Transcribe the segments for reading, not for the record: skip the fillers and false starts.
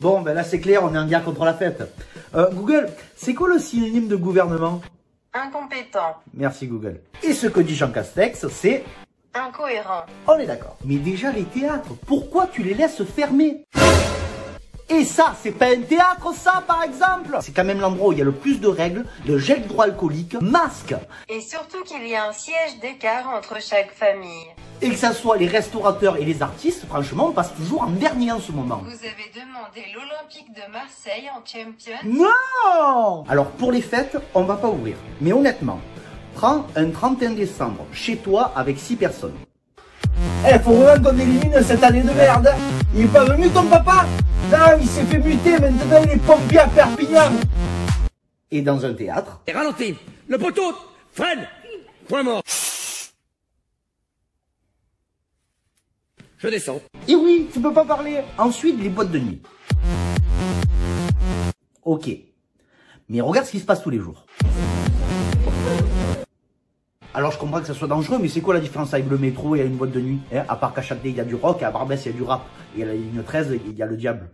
Bon, ben là, c'est clair, on est un gars contre la fête. Google, c'est quoi le synonyme de gouvernement? Incompétent. Merci, Google. Et ce que dit Jean Castex, c'est... incohérent. On est d'accord. Mais déjà, les théâtres, pourquoi tu les laisses fermer? Et ça, c'est pas un théâtre, ça, par exemple. C'est quand même l'endroit où il y a le plus de règles, de gel hydroalcoolique, masque. Et surtout qu'il y a un siège d'écart entre chaque famille. Et que ça soit les restaurateurs et les artistes, franchement, on passe toujours en dernier en ce moment. Vous avez demandé l'Olympique de Marseille en champion? Non! Alors, pour les fêtes, on va pas ouvrir. Mais honnêtement, prends un 31 décembre chez toi avec 6 personnes. Eh, faut vraiment qu'on élimine cette année de merde. Il est pas venu ton papa? Non, il s'est fait buter, maintenant il est pompier à Perpignan. Et dans un théâtre... et ralenti, le poteau, freine, point mort. Je descends. Et oui, tu peux pas parler. Ensuite, les boîtes de nuit. Ok. Mais regarde ce qui se passe tous les jours. Alors je comprends que ça soit dangereux, mais c'est quoi la différence avec le métro et une boîte de nuit, hein? À part qu'à Châtelet il y a du rock, à Barbès il y a du rap, et à la ligne 13 il y a le diable.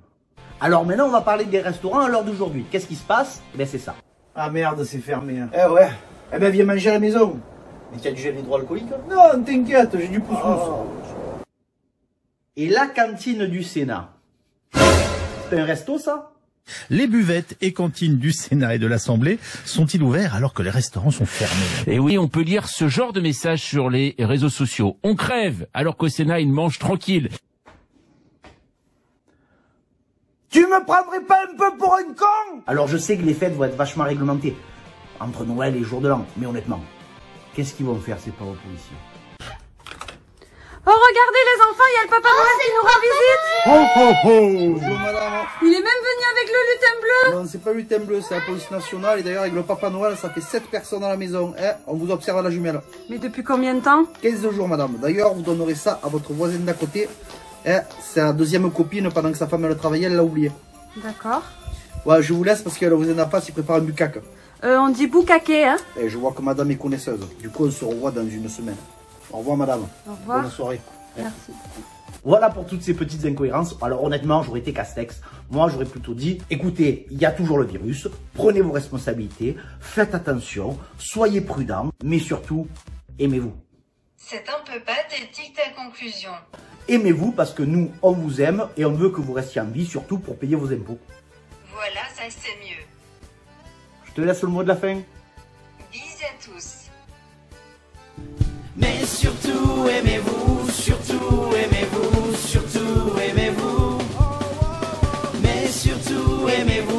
Alors maintenant on va parler des restaurants à l'heure d'aujourd'hui. Qu'est-ce qui se passe? Ben c'est ça. Ah merde, c'est fermé. Hein. Eh ouais. Eh ben viens manger à la maison. Mais t'as du gel hydroalcoolique? Non, t'inquiète, j'ai du pouce-pouce. Oh. Et la cantine du Sénat. C'est un resto ça? Les buvettes et cantines du Sénat et de l'Assemblée sont-ils ouverts alors que les restaurants sont fermés? Et oui, on peut lire ce genre de message sur les réseaux sociaux. On crève alors qu'au Sénat, ils mangent tranquille. Tu me prendrais pas un peu pour une con? Alors je sais que les fêtes vont être vachement réglementées entre Noël et Jour de l'An, mais honnêtement, qu'est-ce qu'ils vont faire ces pauvres policiers? Oh regardez les enfants, il y a le papa Noël qui nous revisite. Oh oh oh. Bonjour madame. Il est même venu avec le lutin bleu. Non, c'est pas le lutin bleu, c'est la police nationale. Et d'ailleurs avec le papa Noël, ça fait 7 personnes à la maison. Eh, on vous observe à la jumelle. Mais depuis combien de temps? 15 jours madame. D'ailleurs vous donnerez ça à votre voisine d'à côté. Eh, sa deuxième copine, pendant que sa femme elle travaillait, elle l'a oublié. D'accord. Ouais, je vous laisse parce que la voisine n'a pas, s'y prépare un bucaque. On dit boucaquet hein. Et je vois que madame est connaisseuse. Du coup on se revoit dans une semaine. Au revoir madame. Au revoir. Bonne soirée. Merci. Voilà pour toutes ces petites incohérences. Alors honnêtement, j'aurais été Castex. Moi, j'aurais plutôt dit, écoutez, il y a toujours le virus. Prenez vos responsabilités. Faites attention. Soyez prudents. Mais surtout, aimez-vous. C'est un peu pathétique ta conclusion. Aimez-vous parce que nous, on vous aime et on veut que vous restiez en vie, surtout pour payer vos impôts. Voilà, ça c'est mieux. Je te laisse le mot de la fin. Bisous à tous. Mais surtout aimez-vous, surtout aimez-vous, surtout aimez-vous. Mais surtout aimez-vous.